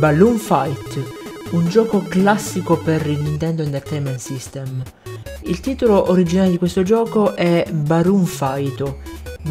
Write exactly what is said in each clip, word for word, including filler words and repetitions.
Balloon Fight, un gioco classico per il Nintendo Entertainment System. Il titolo originale di questo gioco è Balloon Fight.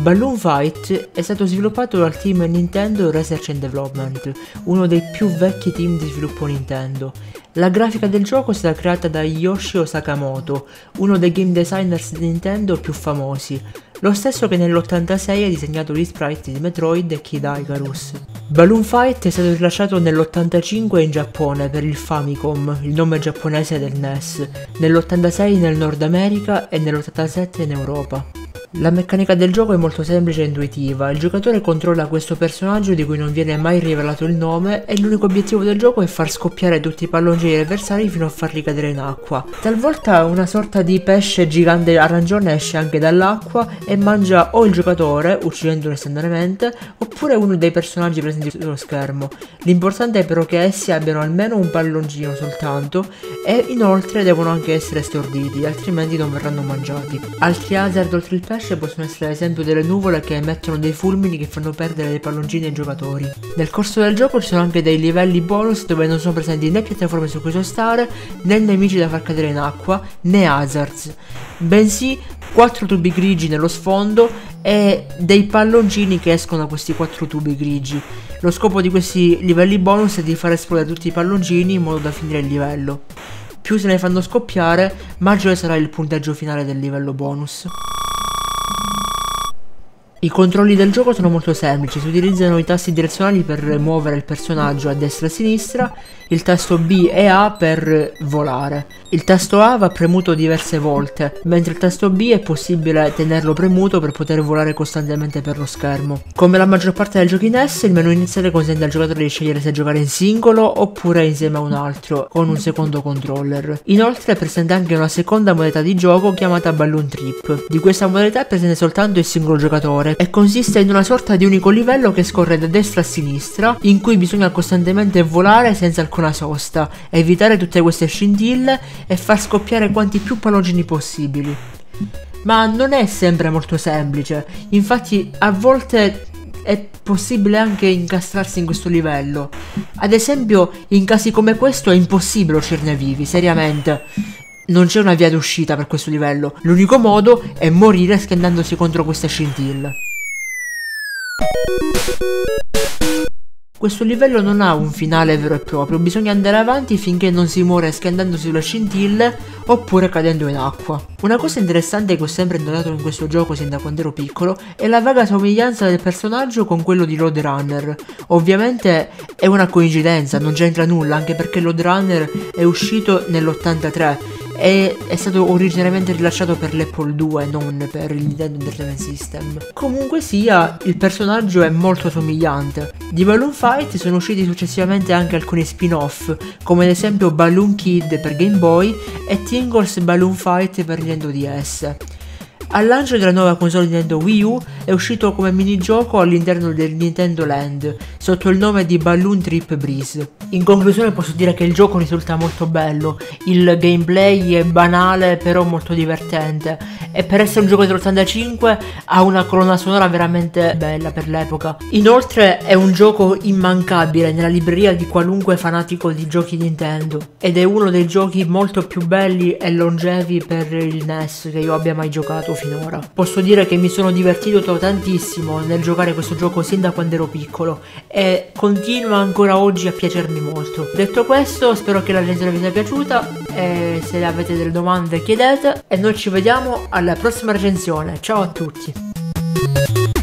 Balloon Fight è stato sviluppato dal team Nintendo Research and Development, uno dei più vecchi team di sviluppo Nintendo. La grafica del gioco è stata creata da Yoshio Sakamoto, uno dei game designers di Nintendo più famosi, lo stesso che nell'ottantasei ha disegnato gli sprite di Metroid e Kid Icarus. Balloon Fight è stato rilasciato nell'ottantacinque in Giappone per il Famicom, il nome giapponese del N E S, nell'ottantasei nel Nord America e nell'ottantasette in Europa. La meccanica del gioco è molto semplice e intuitiva, il giocatore controlla questo personaggio di cui non viene mai rivelato il nome e l'unico obiettivo del gioco è far scoppiare tutti i palloncini degli avversari fino a farli cadere in acqua. Talvolta una sorta di pesce gigante arancione esce anche dall'acqua e mangia o il giocatore, uccidendolo istantaneamente, oppure uno dei personaggi presenti sullo schermo. L'importante è però che essi abbiano almeno un palloncino soltanto e inoltre devono anche essere storditi, altrimenti non verranno mangiati. Altri hazard oltre il pesce possono essere ad esempio delle nuvole che emettono dei fulmini che fanno perdere dei palloncini ai giocatori. Nel corso del gioco ci sono anche dei livelli bonus dove non sono presenti né piattaforme su cui stare, né nemici da far cadere in acqua, né hazards, bensì quattro tubi grigi nello sfondo e dei palloncini che escono da questi quattro tubi grigi. Lo scopo di questi livelli bonus è di far esplodere tutti i palloncini in modo da finire il livello. Più se ne fanno scoppiare, maggiore sarà il punteggio finale del livello bonus. I controlli del gioco sono molto semplici, si utilizzano i tasti direzionali per muovere il personaggio a destra e a sinistra, il tasto B e A per volare. Il tasto A va premuto diverse volte, mentre il tasto B è possibile tenerlo premuto per poter volare costantemente per lo schermo. Come la maggior parte dei giochi N E S, il menu iniziale consente al giocatore di scegliere se giocare in singolo oppure insieme a un altro, con un secondo controller. Inoltre è presente anche una seconda modalità di gioco chiamata Balloon Trip. Di questa modalità è presente soltanto il singolo giocatore, e consiste in una sorta di unico livello che scorre da destra a sinistra, in cui bisogna costantemente volare senza alcuna sosta, evitare tutte queste scintille e far scoppiare quanti più palloncini possibili. Ma non è sempre molto semplice, infatti a volte è possibile anche incastrarsi in questo livello. Ad esempio, in casi come questo è impossibile uscirne vivi, seriamente. Non c'è una via d'uscita per questo livello, l'unico modo è morire schiantandosi contro queste scintille. Questo livello non ha un finale vero e proprio, bisogna andare avanti finché non si muore schiantandosi sulle scintille oppure cadendo in acqua. Una cosa interessante che ho sempre notato in questo gioco sin da quando ero piccolo è la vaga somiglianza del personaggio con quello di Roadrunner. Ovviamente è una coincidenza, non c'entra nulla, anche perché Roadrunner è uscito nell'ottantatré. E è stato originariamente rilasciato per l'Apple due, non per il Nintendo Entertainment System. Comunque sia, il personaggio è molto somigliante. Di Balloon Fight sono usciti successivamente anche alcuni spin-off, come ad esempio Balloon Kid per Game Boy e Tingle's Balloon Fight per Nintendo D S. Al lancio della nuova console Nintendo Wii U è uscito come minigioco all'interno del Nintendo Land, sotto il nome di Balloon Trip Breeze. In conclusione posso dire che il gioco risulta molto bello, il gameplay è banale però molto divertente e per essere un gioco dell'ottantacinque ha una colonna sonora veramente bella per l'epoca. Inoltre è un gioco immancabile nella libreria di qualunque fanatico di giochi Nintendo ed è uno dei giochi molto più belli e longevi per il N E S che io abbia mai giocato finora. Posso dire che mi sono divertito tantissimo nel giocare questo gioco sin da quando ero piccolo e continua ancora oggi a piacermi molto. Detto questo, spero che la recensione vi sia piaciuta e se avete delle domande chiedete e noi ci vediamo alla prossima recensione. Ciao a tutti!